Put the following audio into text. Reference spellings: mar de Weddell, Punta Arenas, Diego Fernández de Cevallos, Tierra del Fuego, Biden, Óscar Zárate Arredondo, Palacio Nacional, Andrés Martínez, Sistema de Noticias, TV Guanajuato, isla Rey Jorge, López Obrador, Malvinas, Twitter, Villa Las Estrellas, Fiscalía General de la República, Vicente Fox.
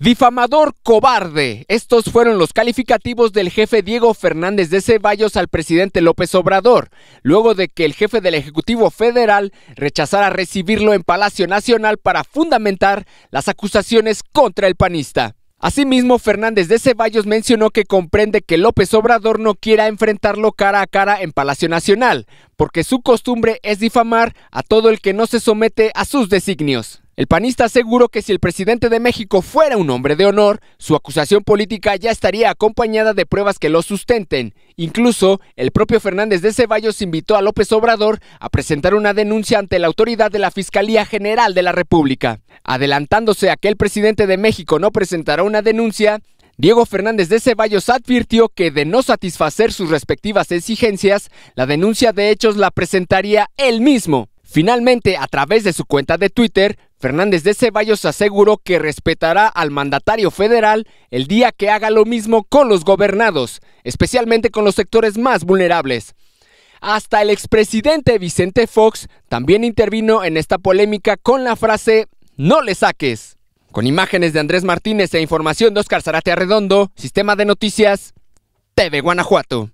Difamador, cobarde. Estos fueron los calificativos del jefe Diego Fernández de Cevallos al presidente López Obrador, luego de que el jefe del Ejecutivo Federal rechazara recibirlo en Palacio Nacional para fundamentar las acusaciones contra el panista. Asimismo, Fernández de Cevallos mencionó que comprende que López Obrador no quiera enfrentarlo cara a cara en Palacio Nacional, porque su costumbre es difamar a todo el que no se somete a sus designios. El panista aseguró que si el presidente de México fuera un hombre de honor, su acusación política ya estaría acompañada de pruebas que lo sustenten. Incluso, el propio Fernández de Cevallos invitó a López Obrador a presentar una denuncia ante la autoridad de la Fiscalía General de la República. Adelantándose a que el presidente de México no presentará una denuncia, Diego Fernández de Cevallos advirtió que de no satisfacer sus respectivas exigencias, la denuncia de hechos la presentaría él mismo. Finalmente, a través de su cuenta de Twitter, Fernández de Cevallos aseguró que respetará al mandatario federal el día que haga lo mismo con los gobernados, especialmente con los sectores más vulnerables. Hasta el expresidente Vicente Fox también intervino en esta polémica con la frase «No le saques». Con imágenes de Andrés Martínez e información de Óscar Zárate Arredondo, Sistema de Noticias, TV Guanajuato.